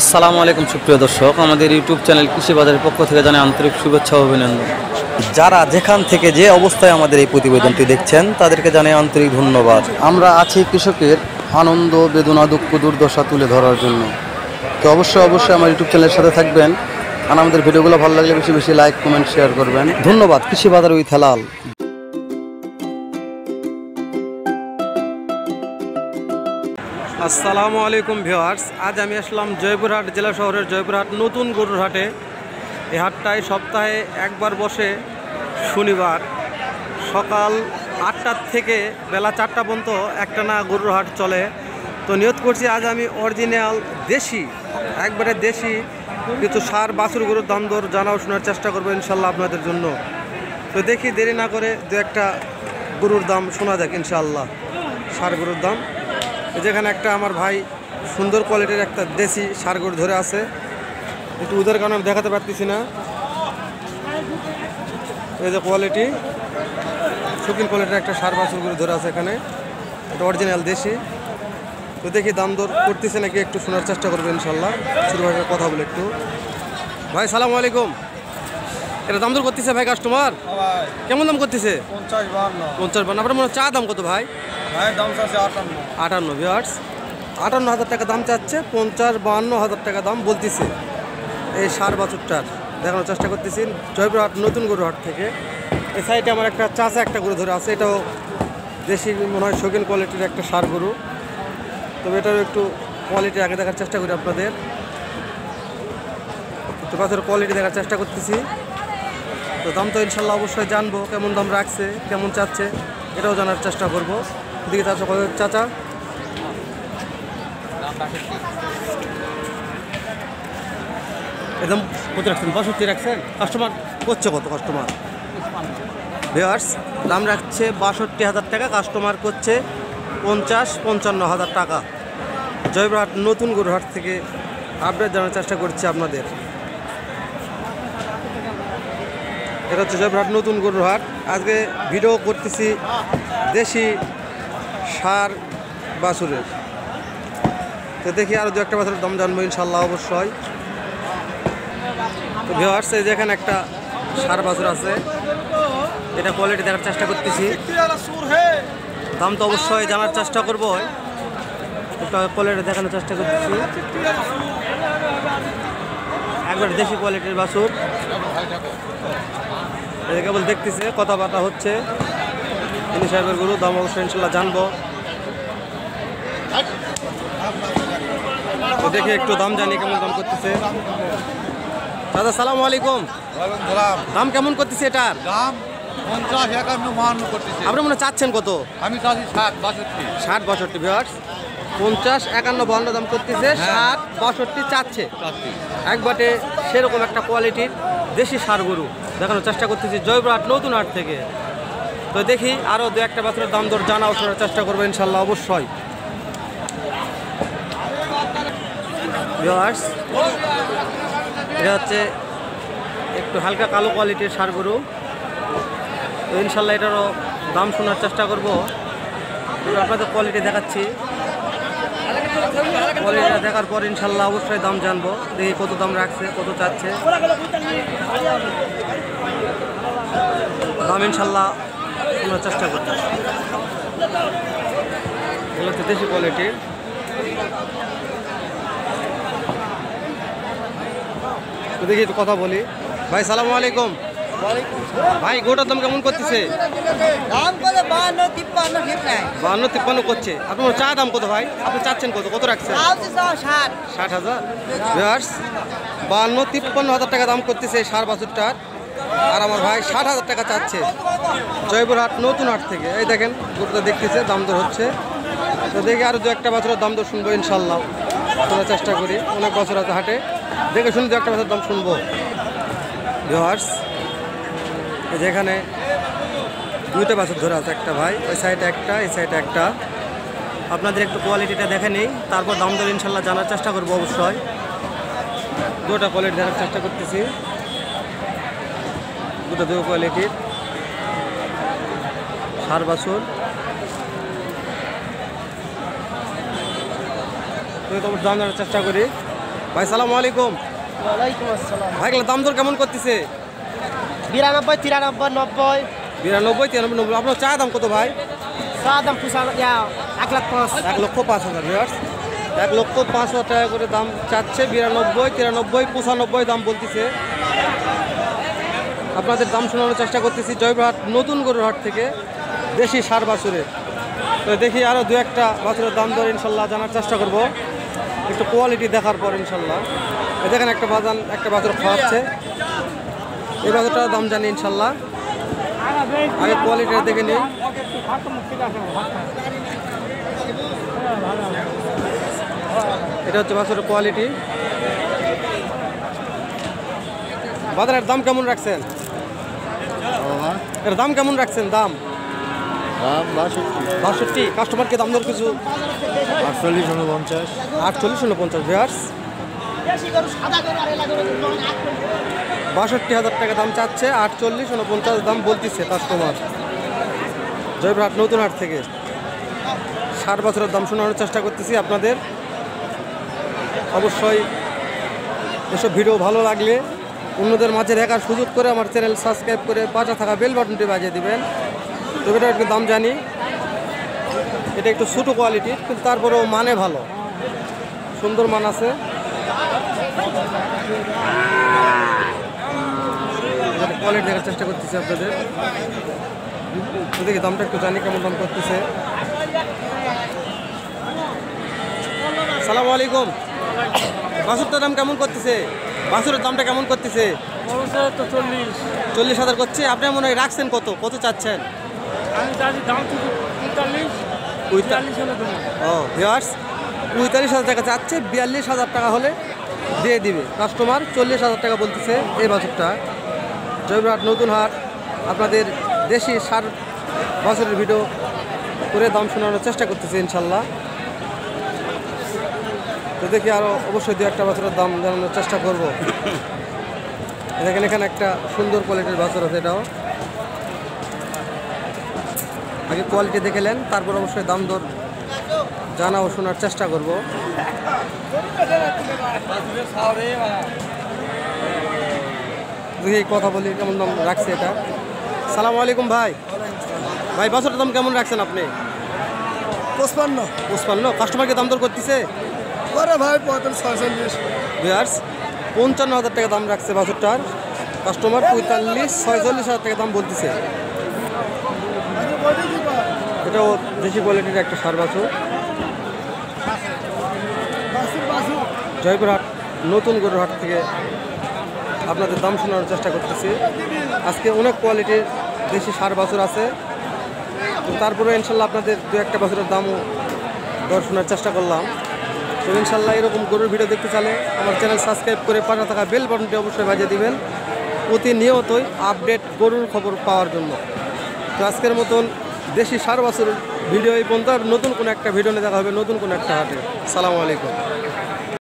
আসসালামু আলাইকুম সুপ্রিয় দর্শক, আমাদের ইউটিউব চ্যানেল কৃষি বাজারের পক্ষ থেকে জানাই আন্তরিক শুভেচ্ছা ও অভিনন্দন। যারা যেখান থেকে যে অবস্থায় আমাদের এই প্রতিবেদনটি দেখছেন তাদেরকে জানাই আন্তরিক ধন্যবাদ। আমরা আছি কৃষকের আনন্দ বেদনা দুঃখ দুর্দশা তুলে ধরার জন্য। তো অবশ্যই আমার ইউটিউব চ্যানেলের সাথে থাকবেন আর আমাদের ভিডিওগুলো ভালো লাগলে বেশি বেশি লাইক কমেন্ট শেয়ার করবেন। ধন্যবাদ। কৃষি বাজার উইথ হেলাল। আসসালামু আলাইকুম ভিউয়ার্স, আজ আমি আসলাম জয়পুরহাট জেলা শহরের জয়পুরহাট নতুন গরুর হাটে। এই হাটটায় সপ্তাহে একবার বসে, শনিবার সকাল ৮টার থেকে বেলা ৪টা পর্যন্ত একটানা গরুর হাট চলে। তো নিয়ত করছি আজ আমি অরিজিনাল দেশি, একবারে দেশি কিছু সার বাছুর গরুর দাম দর জানাও শোনার চেষ্টা করবো ইনশাল্লাহ আপনাদের জন্য। তো দেখি দেরি না করে দু একটা গরুর দাম শোনা যাক ইনশাল্লাহ, সার গরুর দাম। যেখানে একটা আমার ভাই সুন্দর কোয়ালিটির একটা দেশি সার গরু ধরে আছে, একটু ওদের কারণে আমি দেখাতে পারতেছি না। এই যে কোয়ালিটি, শুকিন কোয়ালিটির একটা সার বাছুর গরু ধরে আছে এখানে, এটা অরিজিনাল দেশি। তো দেখি দাম দর করতেছে নাকি একটু শোনার চেষ্টা করবো ইনশাল্লাহ। শুরু ভাইয়ের কথা বলে একটু। ভাই সালাম আলাইকুম, এটা দাম দর করতেছে ভাই কাস্টমার? কেমন দাম করতেছে? ৫০ ৫২। আপনার মনে চা দাম কত ভাই? ৫৮। ভিউয়ার্স ৫৮,০০০ টাকা দাম চাচ্ছে, ৫০-৫২,০০০ টাকা দাম বলতেছে এই সার বাছুরটার। দেখানোর চেষ্টা করতেছি জয়পুরহাট নতুন গরুহাট থেকে। এই সাইডে আমার একটা চাচা একটা গরু ধরে আছে, এটাও দেশি মনে হয়, শৌখিন কোয়ালিটির একটা সার গরু। তবে এটারও একটু কোয়ালিটি আগে দেখার চেষ্টা করি আপনাদের, তো বাছুর কোয়ালিটি দেখার চেষ্টা করতেছি। তো দাম তো ইনশাল্লাহ অবশ্যই জানবো, কেমন দাম রাখছে কেমন চাচ্ছে এটাও জানার চেষ্টা করবো। দিকে চাচা কত চাচা? একদম কত রাখছেন? ৬২ রাখছেন। কাস্টমার করছে কত? কাস্টমার ভিউয়ার্স দাম রাখছে ৬২,০০০ টাকা, কাস্টমার করছে ৫০-৫৫,০০০ টাকা। জয়পুরহাট নতুন গরুহাট থেকে আপডেট জানার চেষ্টা করছি আপনাদের। এটা হচ্ছে জয়পুরহাট নতুন গরুহাট। আজকে ভিডিও করতেছি দেশি সার বাছুরের। তো দেখি আরও দু একটা বাছুরের দাম জানবো ইনশাল্লাহ অবশ্যই। তো ভিউয়ার্স এই যেখানে একটা সার বাছুর আছে, এটা কোয়ালিটি দেখার চেষ্টা করতেছি, দাম তো অবশ্যই জানার চেষ্টা করবো, এটা কোয়ালিটি দেখানোর চেষ্টা করতেছি। একবার দেশি কোয়ালিটির বাছুর, এটা কেবল দেখতেছে, কথাবার্তা হচ্ছে। ইনি সাহেবের গরু, দাম অবশ্যই ইনশাল্লাহ জানবো। তো দেখি একটু দাম জানি কেমন দাম করতেছে। দাদা সালাম আলাইকুম। দাম কেমন করতেছে এটার? দাম ৫০-৫১,৫২ করতেছে। আপনি মনে চাচ্ছেন কত? আমি চাচ্ছি ৬০-৬২। ভিউয়ার্স ৫০-৫১-৫২ দাম করতেছে, ৬০-৬২ চাচ্ছে। একবারে সেরকম একটা কোয়ালিটির দেশি সার গরু দেখানোর চেষ্টা করতেছি জয়পুরহাট নতুন হাট থেকে। তো দেখি আরও দু একটা বাছুরের দাম দর জানা শোনার চেষ্টা করবো ইনশাল্লাহ অবশ্যই। এটা হচ্ছে একটু হালকা কালো কোয়ালিটির সার গরু, তো ইনশাল্লাহ এটারও দাম শোনার চেষ্টা করবো। আপনাদের কোয়ালিটি দেখাচ্ছি, কোয়ালিটিটা দেখার পর ইনশাল্লাহ অবশ্যই দাম জানবো, দেখি কত দাম রাখছে কত চাচ্ছে। দাম ইনশাল্লাহ শোনার চেষ্টা করবো। এগুলো হচ্ছে দেশি কোয়ালিটির। দেখি একটু কথা বলি। ভাই সালাম আলাইকুম। ভাই গরুটার দাম কেমন করতেছে? ৫২-৫৩ করছে। আপনার চা দাম কত ভাই? আপনি চাচ্ছেন কত? কত রাখছেন? ৬০,০০০। ৫২-৫৩,০০০ টাকা দাম করতেছে এই সার বাছুরটার, আর আমার ভাই ৬০,০০০ টাকা চাচ্ছে জয়পুরহাট নতুন হাট থেকে। এই দেখেন গরুটা দেখতেছে, দাম দর হচ্ছে। তো দেখি আরও দু একটা বাছুরের দাম দর শুনবো ইনশাল্লাহ, শোনার চেষ্টা করি। অনেক বছর আছে হাটে, দেখে শুনি দু একটা বাছুরের দাম শুনবো। ভিউয়ার্স যেখানে দুইটা বাছুর ধরে আছে একটা ভাই, ওই সাইডে একটা এই সাইডে একটা। আপনাদের একটু কোয়ালিটিটা দেখে নিই, তারপর দাম দর ইনশাল্লাহ জানার চেষ্টা করবো অবশ্যই। দুটা কোয়ালিটি দেখার চেষ্টা করতেছি, দুটো দুটো কোয়ালিটির সার বাছুর। দাম জানার চেষ্টা করি। भाई सालामुआलैकुम। वालेकुम अस्सलाम। भाई दाम दर केमन करतेছে? 92 93 90। আপনার চা দাম কত ভাই? চা দাম 1,05,000 ভিউয়ার্স, 1,05,000 টাকা করে দাম চাচ্ছে। 92 93 95 দাম বলতেছে। আপনাদের দাম শোনানোর চেষ্টা করতেছি জয়পুরহাট নতুন গরুর হাট থেকে, দেশি সার বাছুরের। তো দেখি আরও দু একটা বাছুরের দাম ধরে ইনশাল্লাহ জানার চেষ্টা করব, একটু কোয়ালিটি দেখার পর ইনশাল্লাহ। দেখেন একটা বাছুর খাওয়াচ্ছে, এই বাছুরটার দাম জানি ইনশাল্লাহ। আগে কোয়ালিটিটা দেখে নিই। এটা হচ্ছে বাছুরের কোয়ালিটি। বাজারের দাম কেমন রাখছেন? এর দাম কেমন রাখছেন? দাম ৬২। কাস্টমারকে দাম দর কিছু ৪৮ ৪৯ ৫০ ভিউয়ার্স, ৬২,০০০ টাকা দাম চাচ্ছে, ৪৮ ৪৯ দাম বলতেছে কাস্টমার। জয়পুরহাট নতুন হাট থেকে ষাট বছরের দাম শোনানোর চেষ্টা করতেছি আপনাদের। অবশ্যই এসব ভিডিও ভালো লাগলে অন্যদের মাঝে দেখার সুযোগ করে আমার চ্যানেল সাবস্ক্রাইব করে পাশে থাকা বেল বাটনটি বাজিয়ে দেবেন। তো এটা একটু দাম জানি, এটা একটু ছোটো কোয়ালিটির, কিন্তু তারপরেও মানে ভালো, সুন্দর মান আছে। কোয়ালিটি দেখার চেষ্টা করতেছি আপনাদের। দেখি দামটা একটু জানি কেমন দাম করতেছে। আসসালামু আলাইকুম। বাছুরটার দাম কেমন করতেছে? বাছুরের দামটা কেমন করতেছে? ৪০,০০০ করছে। আপনি মনে হয় রাখছেন কত? কত চাচ্ছেন? টাকা চাচ্ছে, ৪২,০০০ টাকা হলে দিয়ে দিবে কাস্টমার। ৪০,০০০ টাকা বলতেছে এই বাছুরটা। জয়পুরহাট নতুন হাট, আপনাদের দেশি সার বাছুরের ভিডিও করে দাম শোনানোর চেষ্টা করতেছে ইনশাল্লাহ। তো দেখি আরও অবশ্যই দু একটা বাছুরের দাম জানানোর চেষ্টা করব। দেখেন এখানে একটা সুন্দর কোয়ালিটির বাছুর আছে, এটাও আগে কোয়ালিটি দেখে নেন, তারপর অবশ্যই দাম দর জানা ও শোনার চেষ্টা করব। দেখি কথা বলি কেমন দাম রাখছে এটা। আসসালামু আলাইকুম ভাই। ভাই বাছুরের দাম কেমন রাখছেন আপনি? ৫৫। কাস্টমারকে দাম দর করতেছে? ভাই ৫৫,০০০ টাকা দাম রাখছে বাছুরটার, কাস্টমার ৪৫,০০০ টাকা দাম বলতেছে। এটাও দেশি কোয়ালিটির একটা সার বাছুর। জয়পুরহাট নতুন গরুর হাট থেকে আপনাদের দাম শোনানোর চেষ্টা করতেছি। আজকে অনেক কোয়ালিটির দেশি সার বাছুর আছে, তারপরে ইনশাল্লাহ আপনাদের দু একটা বাছুরের দামও দর শোনার চেষ্টা করলাম। তো ইনশাল্লাহ এরকম গরুর ভিডিও দেখতে চাইলে আমার চ্যানেল সাবস্ক্রাইব করে পাশে থাকা বেল বাটনটি অবশ্যই বাজিয়ে দিবেন, প্রতিনিয়তই আপডেট গরুর খবর পাওয়ার জন্য। তো আজকের মতন দেশি সার বাছুরের ভিডিও এই পর্যন্ত। আর নতুন কোনো একটা ভিডিও নিয়ে দেখা হবে নতুন কোনো একটা হাটে। আসসালামু আলাইকুম।